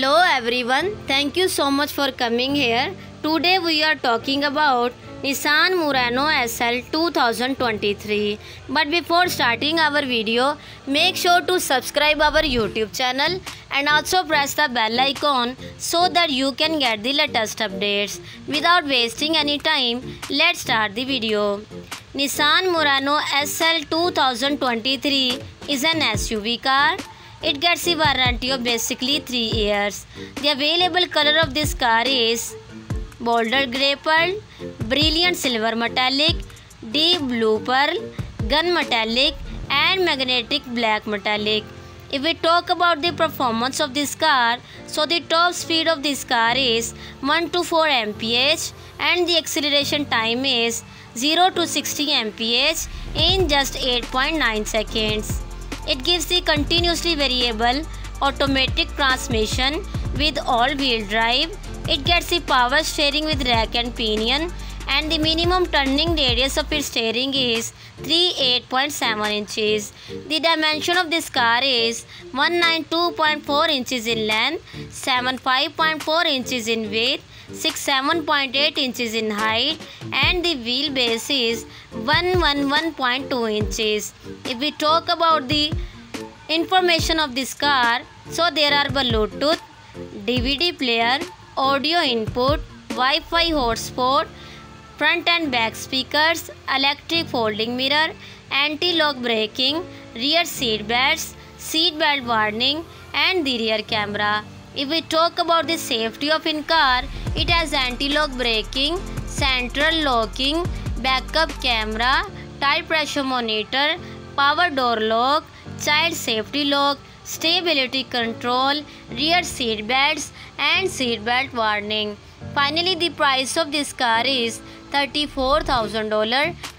Hello everyone, thank you so much for coming here. Today we are talking about Nissan Murano SL 2023. But before starting our video, make sure to subscribe our YouTube channel and also press the bell icon so that you can get the latest updates. Without wasting any time, let's start the video. Nissan Murano SL 2023 is an SUV car. It gets a warranty of basically 3 years. The available color of this car is bolder grey pearl, brilliant silver metallic, deep blue pearl, gun metallic and magnetic black metallic. If we talk about the performance of this car, so the top speed of this car is 1 to 4 mph and the acceleration time is 0 to 60 mph in just 8.9 seconds. It gives the continuously variable automatic transmission with all-wheel drive. It gets the power steering with rack and pinion, and the minimum turning radius of its steering is 38.7 inches. The dimension of this car is 192.4 inches in length, 75.4 inches in width, 67.8 inches in height, and the wheelbase is 111.2 inches. If we talk about the information of this car, so there are Bluetooth, DVD player, audio input, Wi-Fi hotspot, front and back speakers, electric folding mirror, anti-lock braking, rear seat belts, seat belt warning, and the rear camera. If we talk about the safety of in car, it has anti-lock braking, central locking, backup camera, tire pressure monitor, power door lock, child safety lock, stability control, rear seat belts and seat belt warning. Finally, the price of this car is $34,000